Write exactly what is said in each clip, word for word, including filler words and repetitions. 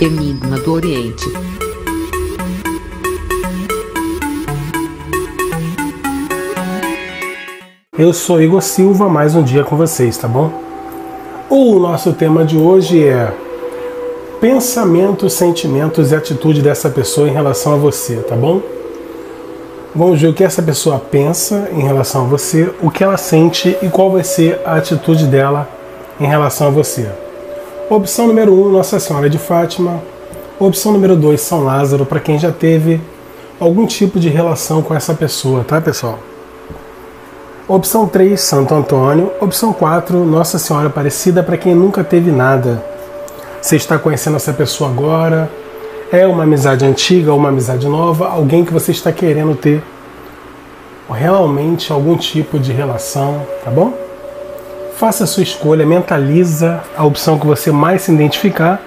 Enigma do Oriente. Eu sou Igor Silva, mais um dia com vocês, tá bom? O nosso tema de hoje é pensamentos, sentimentos e atitude dessa pessoa em relação a você, tá bom? Vamos ver o que essa pessoa pensa em relação a você, o que ela sente e qual vai ser a atitude dela em relação a você. Opção número um, Nossa Senhora de Fátima. Opção número dois, São Lázaro, para quem já teve algum tipo de relação com essa pessoa, tá, pessoal? Opção três, Santo Antônio. Opção quatro, Nossa Senhora Aparecida, para quem nunca teve nada. Você está conhecendo essa pessoa agora, é uma amizade antiga, uma amizade nova, alguém que você está querendo ter realmente algum tipo de relação, tá bom? Faça a sua escolha, mentaliza a opção que você mais se identificar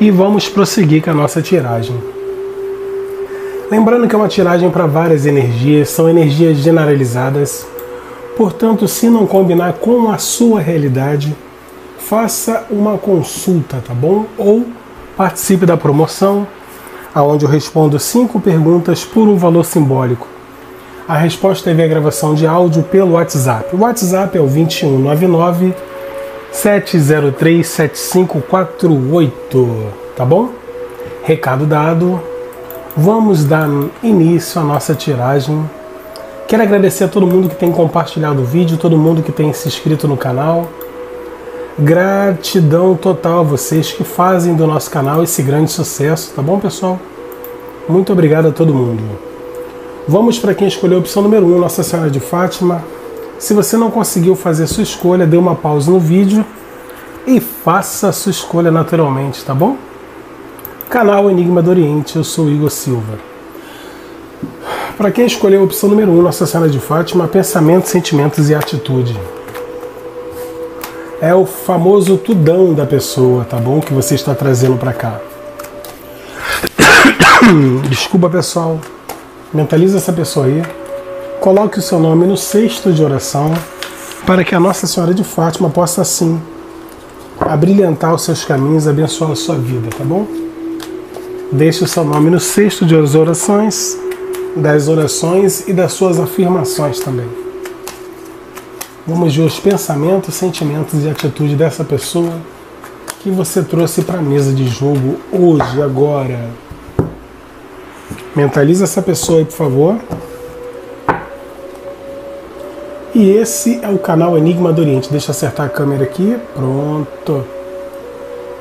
e vamos prosseguir com a nossa tiragem. Lembrando que é uma tiragem para várias energias, são energias generalizadas, portanto, se não combinar com a sua realidade, faça uma consulta, tá bom? Ou participe da promoção, aonde eu respondo cinco perguntas por um valor simbólico. A resposta teve a gravação de áudio pelo WhatsApp. O WhatsApp é o vinte e um, nove nove, sete zero três, sete cinco quatro oito, tá bom? Recado dado, vamos dar início à nossa tiragem. Quero agradecer a todo mundo que tem compartilhado o vídeo, todo mundo que tem se inscrito no canal. Gratidão total a vocês que fazem do nosso canal esse grande sucesso, tá bom, pessoal? Muito obrigado a todo mundo. Vamos para quem escolheu a opção número um, Nossa Senhora de Fátima. Se você não conseguiu fazer sua escolha, dê uma pausa no vídeo e faça a sua escolha naturalmente, tá bom? Canal Enigma do Oriente, eu sou Igor Silva. Para quem escolheu a opção número um, Nossa Senhora de Fátima, pensamentos, sentimentos e atitude. É o famoso tudão da pessoa, tá bom? Que você está trazendo para cá. Desculpa, pessoal. Mentalize essa pessoa aí, coloque o seu nome no cesto de oração para que a Nossa Senhora de Fátima possa, assim, abrilhantar os seus caminhos, abençoar a sua vida, tá bom? Deixe o seu nome no cesto de orações, das orações e das suas afirmações também. Vamos ver os pensamentos, sentimentos e atitude dessa pessoa que você trouxe para a mesa de jogo hoje, agora. Mentaliza essa pessoa aí, por favor. E esse é o canal Enigma do Oriente. Deixa eu acertar a câmera aqui. Pronto.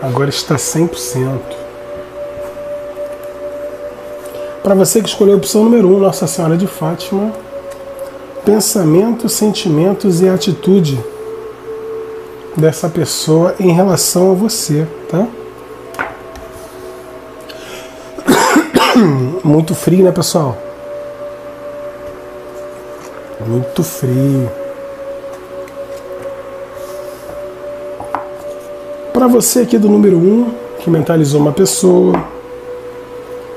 Agora está cem por cento. Para você que escolheu a opção número um, Nossa Senhora de Fátima. Pensamentos, sentimentos e atitude dessa pessoa em relação a você, tá? Muito frio, né, pessoal? Muito frio. Para você aqui do número um, que mentalizou uma pessoa,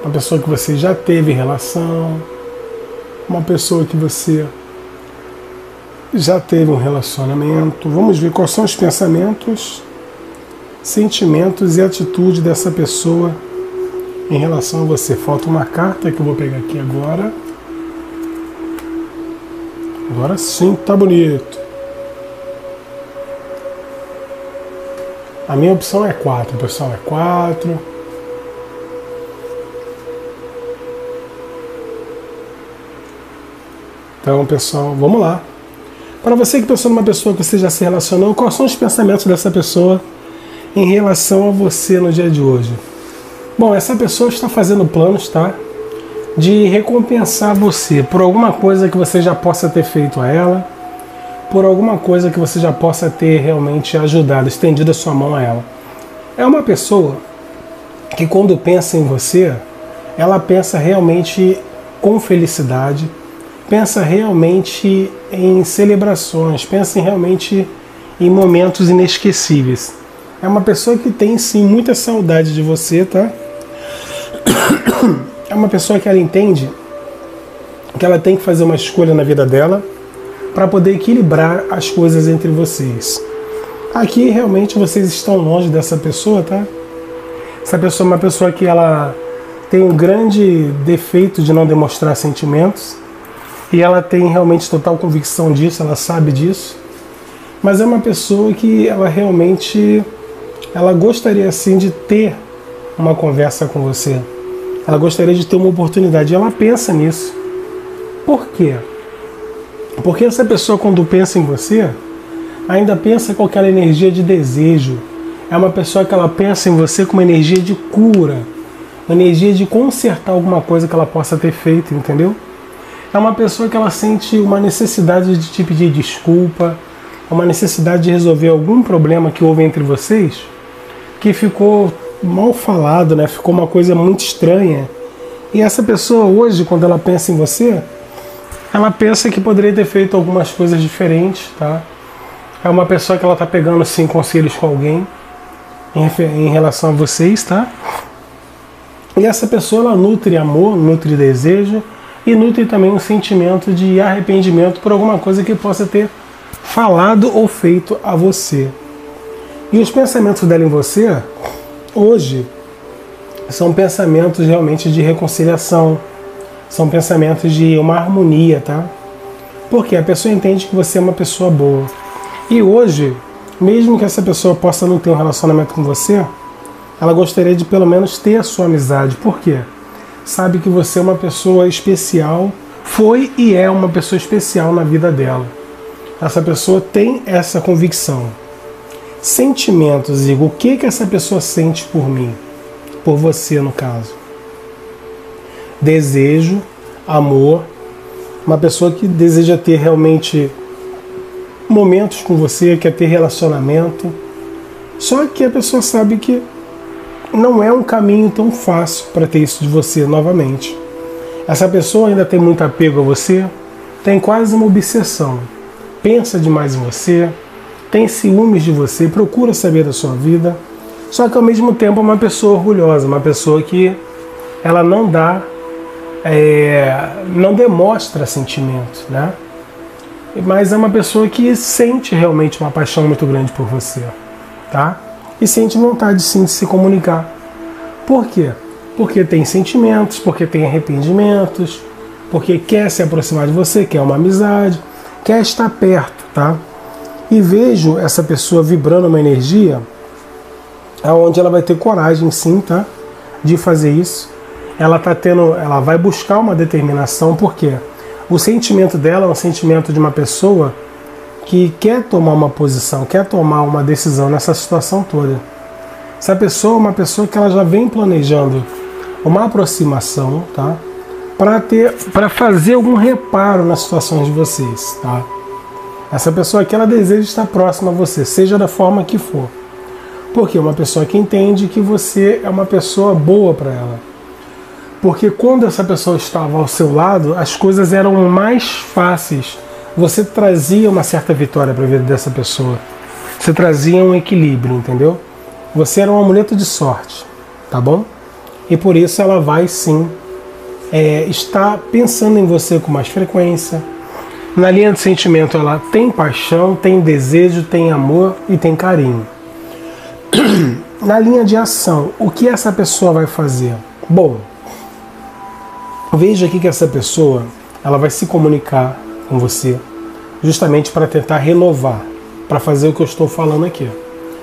uma pessoa que você já teve relação, uma pessoa que você já teve um relacionamento, vamos ver quais são os pensamentos, sentimentos e atitude dessa pessoa em relação a você. Falta uma carta que eu vou pegar aqui agora. Agora sim, tá bonito. A minha opção é quatro, pessoal, é quatro. Então, pessoal, vamos lá. Para você que pensou numa pessoa que você já se relacionou, quais são os pensamentos dessa pessoa em relação a você no dia de hoje? Bom, essa pessoa está fazendo planos, tá? De recompensar você por alguma coisa que você já possa ter feito a ela, por alguma coisa que você já possa ter realmente ajudado, estendido a sua mão a ela. É uma pessoa que, quando pensa em você, ela pensa realmente com felicidade, pensa realmente em celebrações, pensa realmente em momentos inesquecíveis. É uma pessoa que tem, sim, muita saudade de você, tá? É uma pessoa que ela entende que ela tem que fazer uma escolha na vida dela para poder equilibrar as coisas entre vocês. Aqui, realmente, vocês estão longe dessa pessoa, tá? Essa pessoa é uma pessoa que ela tem um grande defeito de não demonstrar sentimentos, e ela tem realmente total convicção disso, ela sabe disso, mas é uma pessoa que ela realmente ela gostaria assim de ter uma conversa com você, ela gostaria de ter uma oportunidade, e ela pensa nisso. Por quê? Porque essa pessoa, quando pensa em você, ainda pensa com aquela energia de desejo. É uma pessoa que ela pensa em você com uma energia de cura, uma energia de consertar alguma coisa que ela possa ter feito, entendeu? É uma pessoa que ela sente uma necessidade de te pedir desculpa, uma necessidade de resolver algum problema que houve entre vocês, que ficou mal falado, né? Ficou uma coisa muito estranha. E essa pessoa hoje, quando ela pensa em você, ela pensa que poderia ter feito algumas coisas diferentes, tá? É uma pessoa que ela tá pegando, sim, conselhos com alguém em relação a vocês, tá? E essa pessoa, ela nutre amor, nutre desejo e nutre também um sentimento de arrependimento por alguma coisa que possa ter falado ou feito a você. E os pensamentos dela em você, hoje, são pensamentos realmente de reconciliação, são pensamentos de uma harmonia, tá? Porque a pessoa entende que você é uma pessoa boa. E hoje, mesmo que essa pessoa possa não ter um relacionamento com você, ela gostaria de pelo menos ter a sua amizade. Por quê? Sabe que você é uma pessoa especial, foi e é uma pessoa especial na vida dela. Essa pessoa tem essa convicção. Sentimentos, Igor. O que que essa pessoa sente por mim? Por você, no caso. Desejo, amor, uma pessoa que deseja ter realmente momentos com você, quer ter relacionamento, só que a pessoa sabe que não é um caminho tão fácil para ter isso de você novamente. Essa pessoa ainda tem muito apego a você, tem quase uma obsessão, pensa demais em você, tem ciúmes de você, procura saber da sua vida, só que ao mesmo tempo é uma pessoa orgulhosa, uma pessoa que ela não dá É, não demonstra sentimento, né? Mas é uma pessoa que sente realmente uma paixão muito grande por você, tá? E sente vontade sim de se comunicar. Por quê? Porque tem sentimentos, porque tem arrependimentos, porque quer se aproximar de você, quer uma amizade, quer estar perto, tá? E vejo essa pessoa vibrando uma energia aonde ela vai ter coragem sim, tá? De fazer isso. Ela tá tendo, ela vai buscar uma determinação, porque o sentimento dela é um sentimento de uma pessoa que quer tomar uma posição, quer tomar uma decisão nessa situação toda. Essa pessoa é uma pessoa que ela já vem planejando uma aproximação, tá? Para ter, para fazer algum reparo nas situações de vocês, tá? Essa pessoa aqui, ela deseja estar próxima a você, seja da forma que for. Porque é uma pessoa que entende que você é uma pessoa boa para ela. Porque quando essa pessoa estava ao seu lado, as coisas eram mais fáceis. Você trazia uma certa vitória para a vida dessa pessoa. Você trazia um equilíbrio, entendeu? Você era um amuleto de sorte, tá bom? E por isso ela vai sim é, estar pensando em você com mais frequência. Na linha de sentimento ela tem paixão, tem desejo, tem amor e tem carinho. Na linha de ação, o que essa pessoa vai fazer? Bom, veja aqui que essa pessoa, ela vai se comunicar com você justamente para tentar renovar, para fazer o que eu estou falando aqui.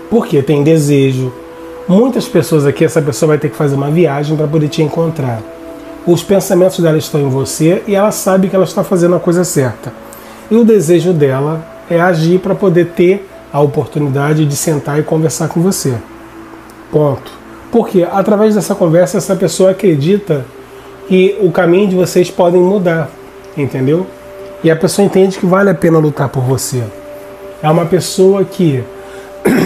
Porque tem desejo. Muitas pessoas aqui, essa pessoa vai ter que fazer uma viagem para poder te encontrar. Os pensamentos dela estão em você e ela sabe que ela está fazendo a coisa certa. E o desejo dela é agir para poder ter a oportunidade de sentar e conversar com você. Ponto. Porque através dessa conversa, essa pessoa acredita que o caminho de vocês podem mudar, entendeu? E a pessoa entende que vale a pena lutar por você. É uma pessoa que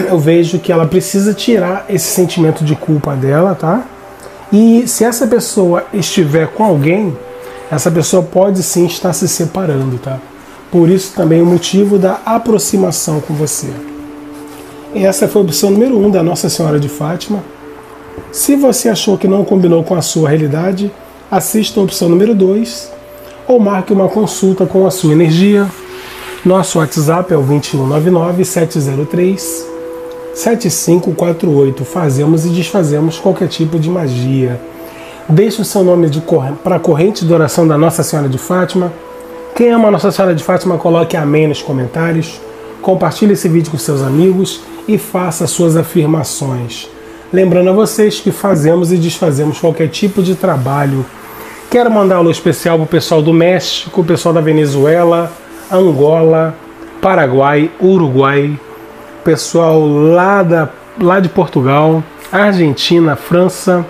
eu vejo que ela precisa tirar esse sentimento de culpa dela, tá? E se essa pessoa estiver com alguém, essa pessoa pode sim estar se separando, tá? Por isso também o motivo da aproximação com você. E essa foi a opção número um da Nossa Senhora de Fátima. Se você achou que não combinou com a sua realidade, assista a opção número dois ou marque uma consulta com a sua energia. Nosso WhatsApp é o dois um nove nove, sete zero três sete cinco quatro oito. Fazemos e desfazemos qualquer tipo de magia. Deixe o seu nome para a corrente de oração da Nossa Senhora de Fátima. Quem ama a Nossa Senhora de Fátima, coloque amém nos comentários. Compartilhe esse vídeo com seus amigos e faça suas afirmações. Lembrando a vocês que fazemos e desfazemos qualquer tipo de trabalho. Quero mandar um alô especial para o pessoal do México, o pessoal da Venezuela, Angola, Paraguai, Uruguai, pessoal lá, da, lá de Portugal, Argentina, França,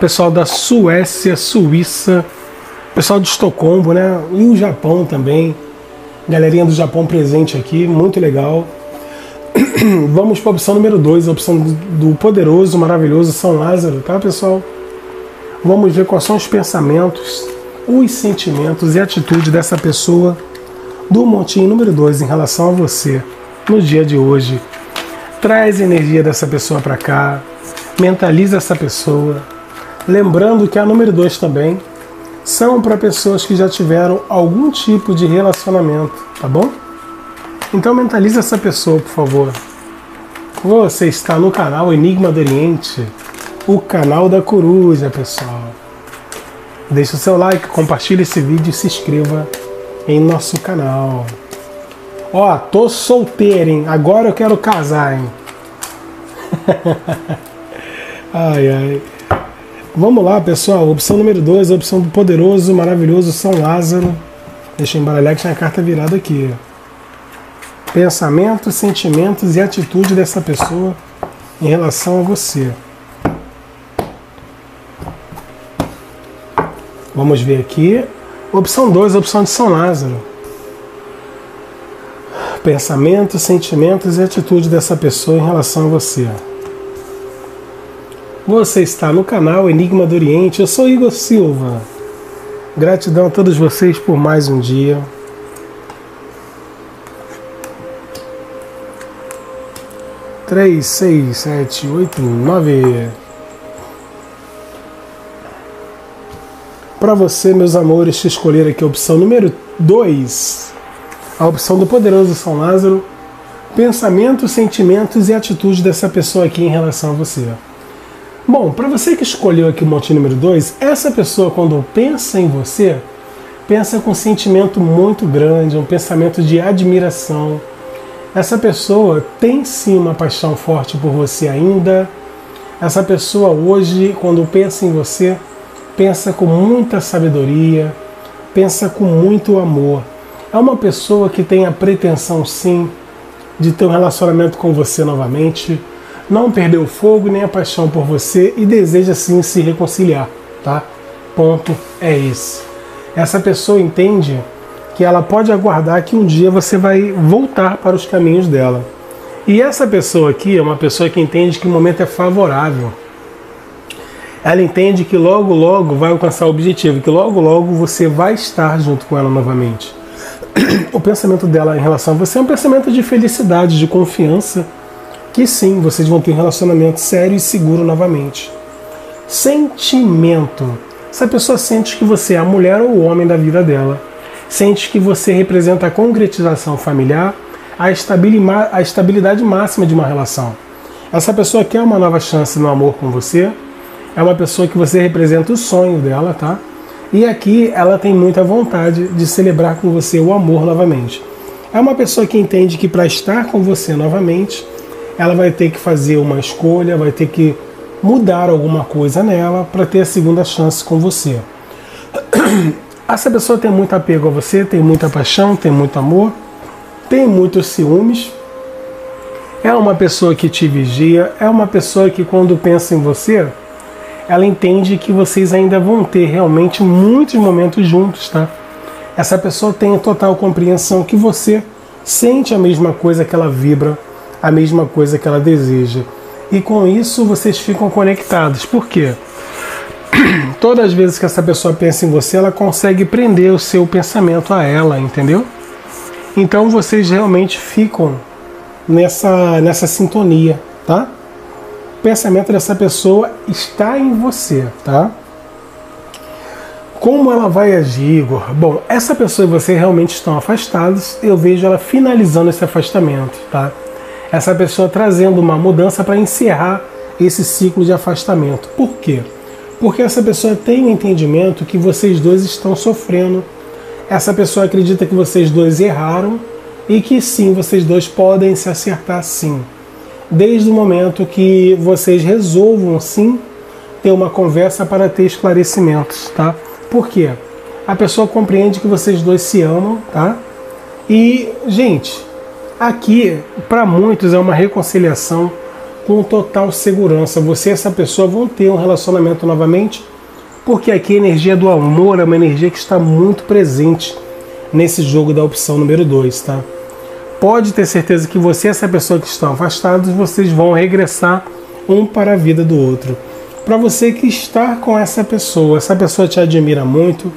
pessoal da Suécia, Suíça, pessoal de Estocolmo, né? E o Japão também. Galerinha do Japão presente aqui, muito legal. Vamos para a opção número dois, a opção do poderoso, maravilhoso São Lázaro, tá, pessoal? Vamos ver quais são os pensamentos, os sentimentos e a atitude dessa pessoa do montinho número dois em relação a você no dia de hoje. Traz a energia dessa pessoa para cá, mentaliza essa pessoa. Lembrando que a número dois também são para pessoas que já tiveram algum tipo de relacionamento, tá bom? Então mentaliza essa pessoa, por favor. Você está no canal Enigma do Oriente, o canal da coruja, pessoal. Deixe o seu like, compartilhe esse vídeo e se inscreva em nosso canal. Ó, tô solteiro, hein? Agora eu quero casar, hein? Ai, ai. Vamos lá, pessoal. Opção número dois, a opção do poderoso, maravilhoso São Lázaro. Deixa eu embaralhar que tinha a carta virada aqui. Pensamentos, sentimentos e atitude dessa pessoa em relação a você. Vamos ver aqui. Opção dois, opção de São Lázaro. Pensamentos, sentimentos e atitude dessa pessoa em relação a você. Você está no canal Enigma do Oriente. Eu sou Igor Silva. Gratidão a todos vocês por mais um dia. três, seis, sete, oito, nove. Para você, meus amores, escolher aqui a opção número dois, a opção do poderoso São Lázaro. Pensamentos, sentimentos e atitude dessa pessoa aqui em relação a você. Bom, para você que escolheu aqui o montinho número dois, essa pessoa, quando pensa em você, pensa com um sentimento muito grande, um pensamento de admiração. Essa pessoa tem sim uma paixão forte por você ainda. Essa pessoa hoje, quando pensa em você, pensa com muita sabedoria, pensa com muito amor. É uma pessoa que tem a pretensão sim de ter um relacionamento com você novamente, não perdeu o fogo nem a paixão por você e deseja sim se reconciliar, tá? Ponto é esse. Essa pessoa entende que ela pode aguardar que um dia você vai voltar para os caminhos dela. E essa pessoa aqui é uma pessoa que entende que o momento é favorável. Ela entende que logo, logo vai alcançar o objetivo, que logo, logo você vai estar junto com ela novamente. O pensamento dela em relação a você é um pensamento de felicidade, de confiança, que sim, vocês vão ter um relacionamento sério e seguro novamente. Sentimento. Essa pessoa sente que você é a mulher ou o homem da vida dela. Sente que você representa a concretização familiar, a estabilidade máxima de uma relação. Essa pessoa quer uma nova chance no amor com você, é uma pessoa que você representa o sonho dela, tá? E aqui ela tem muita vontade de celebrar com você o amor novamente. É uma pessoa que entende que para estar com você novamente, ela vai ter que fazer uma escolha, vai ter que mudar alguma coisa nela para ter a segunda chance com você. Essa pessoa tem muito apego a você, tem muita paixão, tem muito amor, tem muitos ciúmes. É uma pessoa que te vigia, é uma pessoa que quando pensa em você, ela entende que vocês ainda vão ter realmente muitos momentos juntos, tá? Essa pessoa tem a total compreensão que você sente a mesma coisa que ela vibra, a mesma coisa que ela deseja. E com isso vocês ficam conectados. Por quê? Todas as vezes que essa pessoa pensa em você, ela consegue prender o seu pensamento a ela, entendeu? Então vocês realmente ficam nessa, nessa sintonia, tá? O pensamento dessa pessoa está em você, tá? Como ela vai agir, Igor? Bom, essa pessoa e você realmente estão afastados. Eu vejo ela finalizando esse afastamento, tá? essa pessoa trazendo uma mudança para encerrar esse ciclo de afastamento. Por quê? Porque essa pessoa tem o entendimento que vocês dois estão sofrendo. Essa pessoa acredita que vocês dois erraram e que sim, vocês dois podem se acertar sim. Desde o momento que vocês resolvam sim ter uma conversa para ter esclarecimentos, tá? Por quê? A pessoa compreende que vocês dois se amam, tá? E, gente, aqui, para muitos, é uma reconciliação com total segurança. Você e essa pessoa vão ter um relacionamento novamente, porque aqui a energia do amor é uma energia que está muito presente nesse jogo da opção número dois, tá? Pode ter certeza que você e essa pessoa que estão afastados, vocês vão regressar um para a vida do outro. Para você que está com essa pessoa, essa pessoa te admira muito,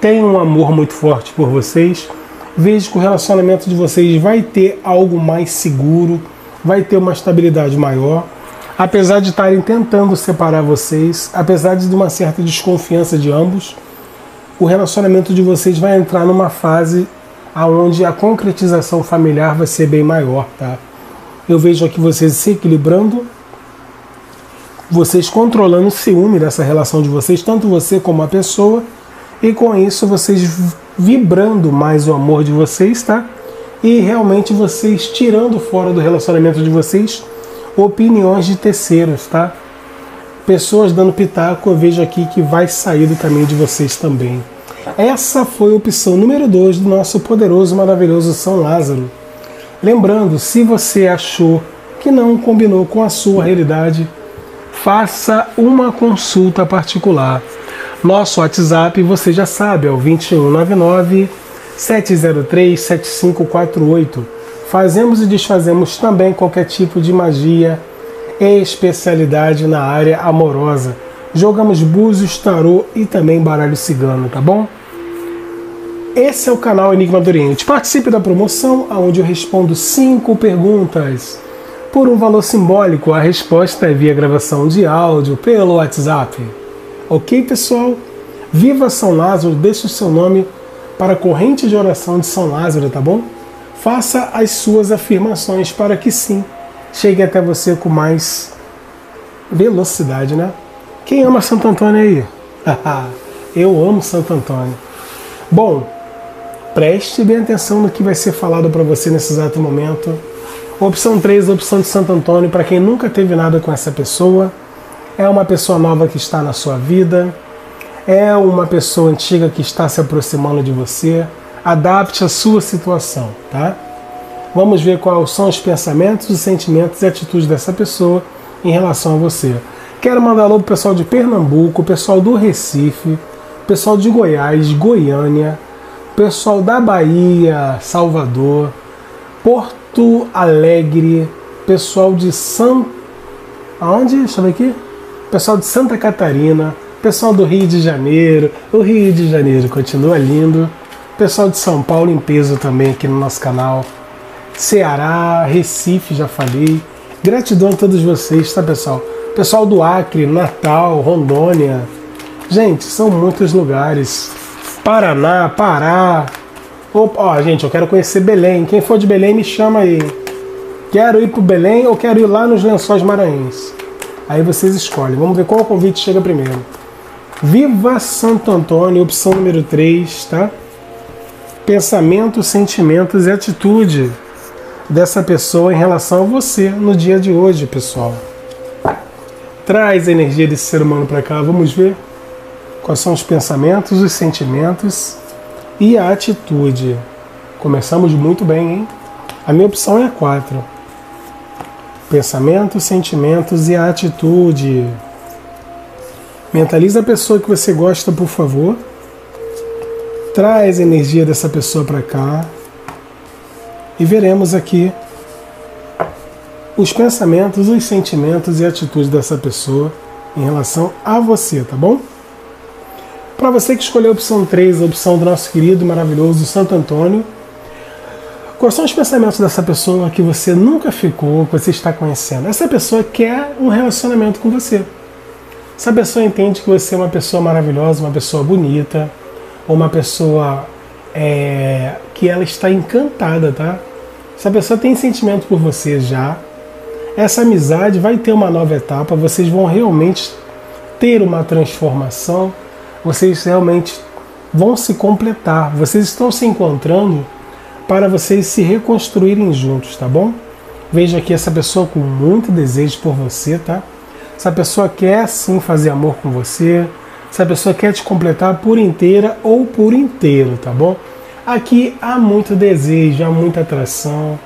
tem um amor muito forte por vocês, veja que o relacionamento de vocês vai ter algo mais seguro, vai ter uma estabilidade maior, apesar de estarem tentando separar vocês, apesar de uma certa desconfiança de ambos, o relacionamento de vocês vai entrar numa fase onde a concretização familiar vai ser bem maior, tá? Eu vejo aqui vocês se equilibrando, vocês controlando o ciúme dessa relação de vocês, tanto você como a pessoa, e com isso vocês vibrando mais o amor de vocês, tá? E realmente vocês tirando fora do relacionamento de vocês opiniões de terceiros, tá? Pessoas dando pitaco, eu vejo aqui que vai sair do caminho de vocês também. Essa foi a opção número dois do nosso poderoso, maravilhoso São Lázaro. Lembrando, se você achou que não combinou com a sua realidade, faça uma consulta particular. Nosso WhatsApp, você já sabe, é o dois um nove nove, sete zero três, sete cinco quatro oito. Fazemos e desfazemos também qualquer tipo de magia e especialidade na área amorosa. Jogamos búzios, tarô e também baralho cigano, tá bom? Esse é o canal Enigma do Oriente. Participe da promoção, onde eu respondo cinco perguntas por um valor simbólico. A resposta é via gravação de áudio pelo WhatsApp. Ok, pessoal? Viva São Lázaro, deixe o seu nome para a corrente de oração de São Lázaro, tá bom? Faça as suas afirmações para que sim, chegue até você com mais velocidade, né? Quem ama Santo Antônio aí? Eu amo Santo Antônio. Bom, preste bem atenção no que vai ser falado para você nesse exato momento. Opção três, opção de Santo Antônio, para quem nunca teve nada com essa pessoa, é uma pessoa nova que está na sua vida, é uma pessoa antiga que está se aproximando de você, adapte a sua situação, tá? Vamos ver quais são os pensamentos, os sentimentos e atitudes dessa pessoa em relação a você. Quero mandar alô pro pessoal de Pernambuco, pessoal do Recife, pessoal de Goiás, Goiânia, pessoal da Bahia, Salvador, Porto Alegre, pessoal de São... Aonde? Deixa eu ver aqui. Pessoal de Santa Catarina, pessoal do Rio de Janeiro. O Rio de Janeiro continua lindo. Pessoal de São Paulo em peso também aqui no nosso canal. Ceará, Recife, já falei. Gratidão a todos vocês, tá, pessoal? Pessoal do Acre, Natal, Rondônia. Gente, são muitos lugares. Paraná, Pará. Opa, ó, gente, eu quero conhecer Belém. Quem for de Belém, me chama aí. Quero ir pro Belém ou quero ir lá nos Lençóis Maranhenses? Aí vocês escolhem. Vamos ver qual convite chega primeiro. Viva Santo Antônio, opção número três, tá? Pensamentos, sentimentos e atitude dessa pessoa em relação a você no dia de hoje, pessoal. Traz a energia desse ser humano para cá. Vamos ver quais são os pensamentos, os sentimentos e a atitude. Começamos muito bem, hein? A minha opção é a quatro. Pensamentos, sentimentos e a atitude. Mentaliza a pessoa que você gosta, por favor. Traz a energia dessa pessoa para cá. E veremos aqui os pensamentos, os sentimentos e a atitude dessa pessoa em relação a você, tá bom? Para você que escolheu a opção três, a opção do nosso querido, maravilhoso Santo Antônio, quais são os pensamentos dessa pessoa que você nunca ficou, que você está conhecendo? Essa pessoa quer um relacionamento com você. Essa pessoa entende que você é uma pessoa maravilhosa, uma pessoa bonita, ou uma pessoa é, que ela está encantada, tá? Se a pessoa tem sentimento por você já, essa amizade vai ter uma nova etapa, vocês vão realmente ter uma transformação, vocês realmente vão se completar, vocês estão se encontrando para vocês se reconstruírem juntos, tá bom? Veja aqui essa pessoa com muito desejo por você, tá? Essa pessoa quer sim fazer amor com você, essa pessoa quer te completar por inteira ou por inteiro, tá bom? Aqui há muito desejo, há muita atração.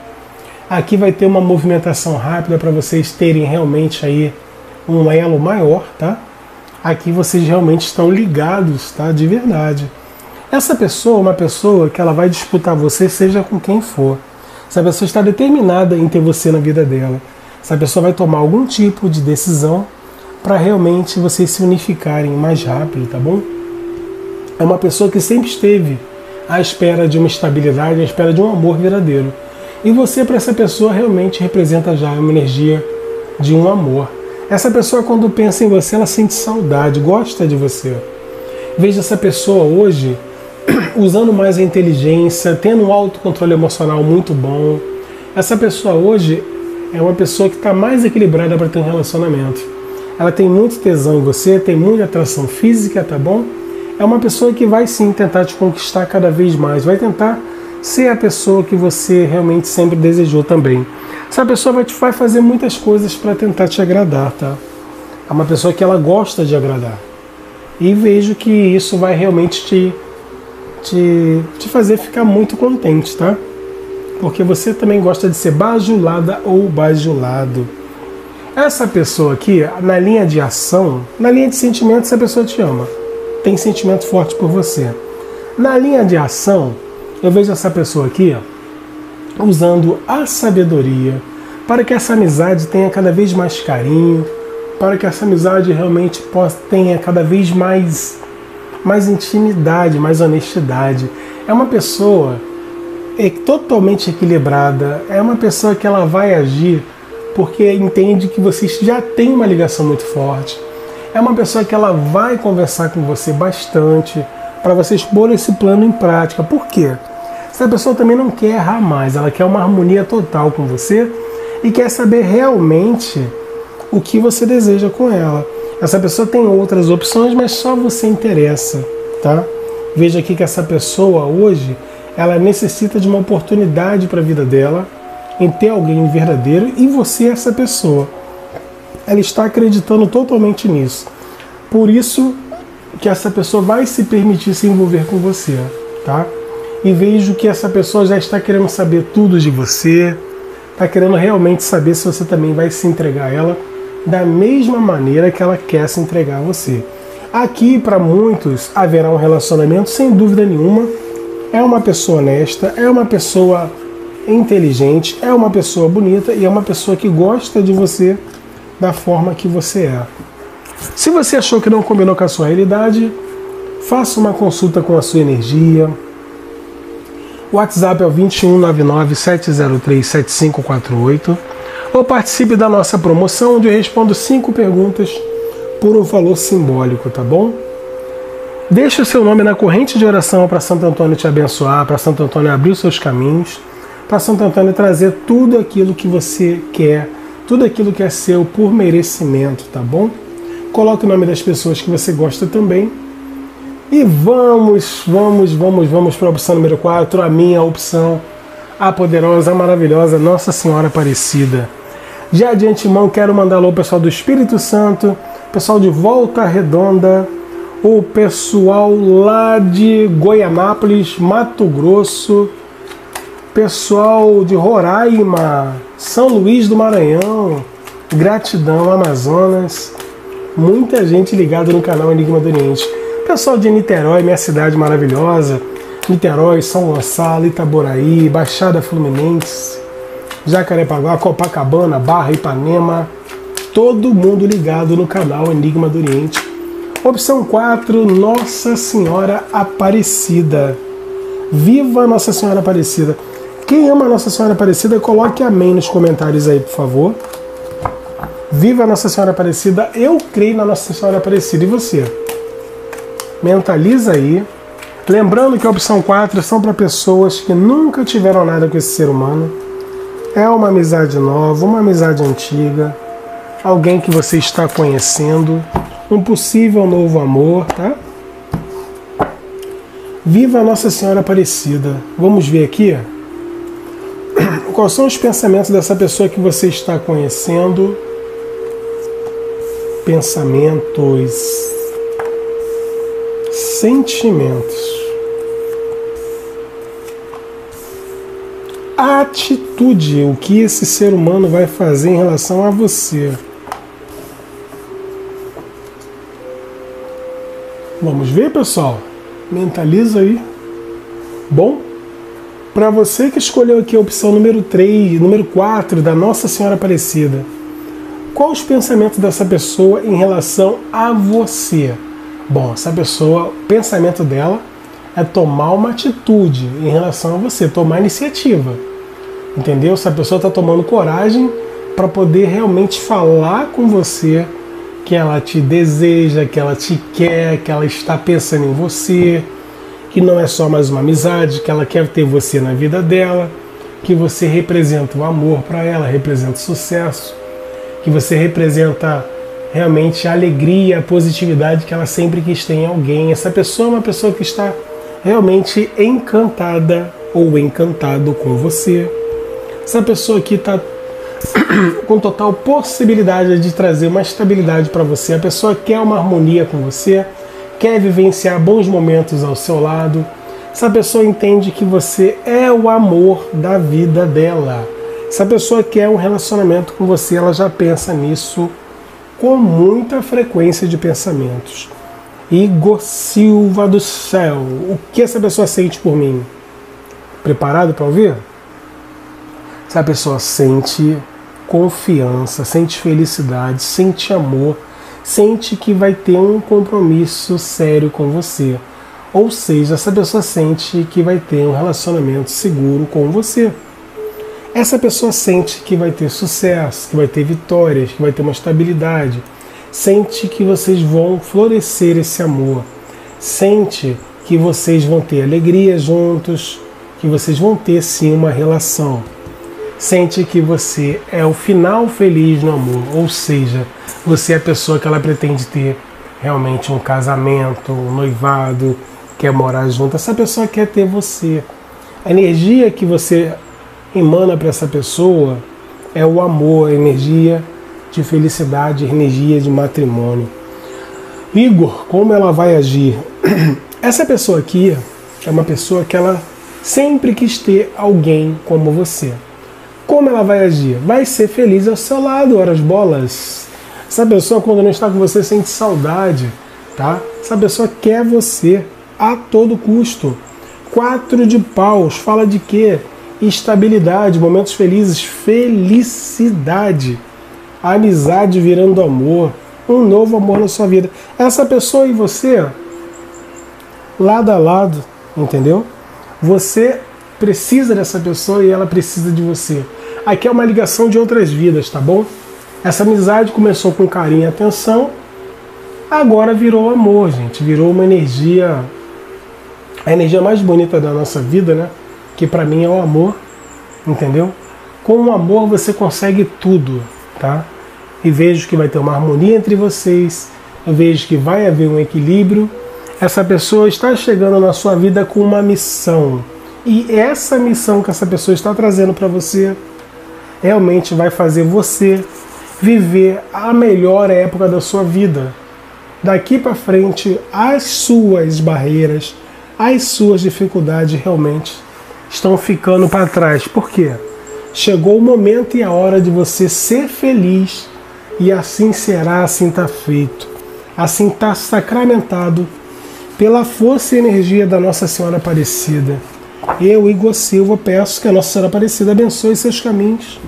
Aqui vai ter uma movimentação rápida para vocês terem realmente aí um elo maior, tá? Aqui vocês realmente estão ligados, tá? De verdade. Essa pessoa é uma pessoa que ela vai disputar você, seja com quem for. Essa pessoa está determinada em ter você na vida dela. Essa pessoa vai tomar algum tipo de decisão para realmente vocês se unificarem mais rápido, tá bom? É uma pessoa que sempre esteve à espera de uma estabilidade, à espera de um amor verdadeiro. E você, para essa pessoa, realmente representa já uma energia de um amor. Essa pessoa, quando pensa em você, ela sente saudade, gosta de você. Veja essa pessoa hoje usando mais a inteligência, tendo um autocontrole emocional muito bom. Essa pessoa hoje é uma pessoa que está mais equilibrada para ter um relacionamento. Ela tem muito tesão em você, tem muita atração física, tá bom? É uma pessoa que vai sim tentar te conquistar cada vez mais, vai tentar ser a pessoa que você realmente sempre desejou também. Essa pessoa vai, te, vai fazer muitas coisas para tentar te agradar, tá? É uma pessoa que ela gosta de agradar. E vejo que isso vai realmente te, te, te fazer ficar muito contente, tá? Porque você também gosta de ser bajulada ou bajulado. Essa pessoa aqui, na linha de ação, na linha de sentimento, essa pessoa te ama. Tem sentimento forte por você. Na linha de ação, eu vejo essa pessoa aqui, ó, usando a sabedoria para que essa amizade tenha cada vez mais carinho, para que essa amizade realmente possa, tenha cada vez mais, mais intimidade, mais honestidade. É uma pessoa é, totalmente equilibrada, é uma pessoa que ela vai agir porque entende que vocês já têm uma ligação muito forte. É uma pessoa que ela vai conversar com você bastante para vocês pôr esse plano em prática. Por quê? Essa pessoa também não quer errar mais, ela quer uma harmonia total com você e quer saber realmente o que você deseja com ela. Essa pessoa tem outras opções, mas só você interessa, tá? Veja aqui que essa pessoa hoje, ela necessita de uma oportunidade para a vida dela, em ter alguém verdadeiro, e você é essa pessoa. Ela está acreditando totalmente nisso. Por isso que essa pessoa vai se permitir se envolver com você, tá? E vejo que essa pessoa já está querendo saber tudo de você, está querendo realmente saber se você também vai se entregar a ela da mesma maneira que ela quer se entregar a você. Aqui, para muitos, haverá um relacionamento, sem dúvida nenhuma. É uma pessoa honesta, é uma pessoa inteligente, é uma pessoa bonita e é uma pessoa que gosta de você da forma que você é. Se você achou que não combinou com a sua realidade, faça uma consulta com a sua energia. O WhatsApp é o dois um nove nove, sete zero três, sete cinco quatro oito ou participe da nossa promoção, onde eu respondo cinco perguntas por um valor simbólico, tá bom? Deixe o seu nome na corrente de oração para Santo Antônio te abençoar, para Santo Antônio abrir os seus caminhos, para Santo Antônio trazer tudo aquilo que você quer, tudo aquilo que é seu por merecimento, tá bom? Coloque o nome das pessoas que você gosta também. E vamos, vamos, vamos, vamos para a opção número quatro, a minha opção, a poderosa, a maravilhosa Nossa Senhora Aparecida. Já de antemão quero mandar alô ao pessoal do Espírito Santo, pessoal de Volta Redonda, o pessoal lá de Goianápolis, Mato Grosso, pessoal de Roraima, São Luís do Maranhão, gratidão, Amazonas, muita gente ligada no canal Enigma do Oriente. Pessoal de Niterói, minha cidade maravilhosa, Niterói, São Gonçalo, Itaboraí, Baixada Fluminense, Jacarepaguá, Copacabana, Barra, Ipanema, todo mundo ligado no canal Enigma do Oriente. Opção quatro, Nossa Senhora Aparecida. Viva Nossa Senhora Aparecida! Quem ama Nossa Senhora Aparecida, coloque amém nos comentários aí, por favor. Viva Nossa Senhora Aparecida! Eu creio na Nossa Senhora Aparecida. E você? Mentaliza aí. Lembrando que a opção quatro são para pessoas que nunca tiveram nada com esse ser humano, É uma amizade nova, uma amizade antiga, alguém que você está conhecendo, um possível novo amor, tá? Viva Nossa Senhora Aparecida. Vamos ver aqui quais são os pensamentos dessa pessoa que você está conhecendo. Pensamentos, sentimentos, atitude, o que esse ser humano vai fazer em relação a você. Vamos ver, pessoal? Mentaliza aí. Bom, para você que escolheu aqui a opção número três, número quatro da Nossa Senhora Aparecida, quais os pensamentos dessa pessoa em relação a você? Bom, essa pessoa, o pensamento dela é tomar uma atitude em relação a você, tomar iniciativa. Entendeu? Essa pessoa está tomando coragem para poder realmente falar com você que ela te deseja, que ela te quer, que ela está pensando em você, que não é só mais uma amizade, que ela quer ter você na vida dela, que você representa o amor para ela, representa o sucesso, que você representa realmente a alegria, a positividade que ela sempre quis ter em alguém. Essa pessoa é uma pessoa que está realmente encantada ou encantado com você. Essa pessoa aqui está com total possibilidade de trazer uma estabilidade para você. A pessoa quer uma harmonia com você, quer vivenciar bons momentos ao seu lado. Essa pessoa entende que você é o amor da vida dela. Essa pessoa quer um relacionamento com você, ela já pensa nisso com muita frequência de pensamentos. Igor Silva do céu, o que essa pessoa sente por mim? Preparado para ouvir? Essa pessoa sente confiança, sente felicidade, sente amor, sente que vai ter um compromisso sério com você. Ou seja, essa pessoa sente que vai ter um relacionamento seguro com você. Essa pessoa sente que vai ter sucesso, que vai ter vitórias, que vai ter uma estabilidade. Sente que vocês vão florescer esse amor. Sente que vocês vão ter alegria juntos, que vocês vão ter sim uma relação. Sente que você é o final feliz no amor, ou seja, você é a pessoa que ela pretende ter realmente um casamento, um noivado, quer morar junto. Essa pessoa quer ter você. A energia que você emana para essa pessoa é o amor, a energia de felicidade, a energia de matrimônio. Igor, como ela vai agir? Essa pessoa aqui é uma pessoa que ela sempre quis ter alguém como você. Como ela vai agir? Vai ser feliz ao seu lado, horas bolas. Essa pessoa, quando não está com você, sente saudade, tá? Essa pessoa quer você a todo custo. Quatro de paus, fala de quê? Estabilidade, momentos felizes, felicidade, amizade virando amor, um novo amor na sua vida. Essa pessoa e você, lado a lado, entendeu? Você precisa dessa pessoa e ela precisa de você. Aqui é uma ligação de outras vidas, tá bom? Essa amizade começou com carinho e atenção, agora virou amor, gente. Virou uma energia, a energia mais bonita da nossa vida, né? Que pra mim é o amor, entendeu? Com o amor você consegue tudo, tá? E vejo que vai ter uma harmonia entre vocês, eu vejo que vai haver um equilíbrio. Essa pessoa está chegando na sua vida com uma missão. E essa missão que essa pessoa está trazendo para você realmente vai fazer você viver a melhor época da sua vida. Daqui para frente, as suas barreiras, as suas dificuldades realmente estão ficando para trás. Por quê? Chegou o momento e a hora de você ser feliz, e assim será, assim está feito. Assim está sacramentado pela força e energia da Nossa Senhora Aparecida. Eu, Igor Silva, peço que a Nossa Senhora Aparecida abençoe seus caminhos.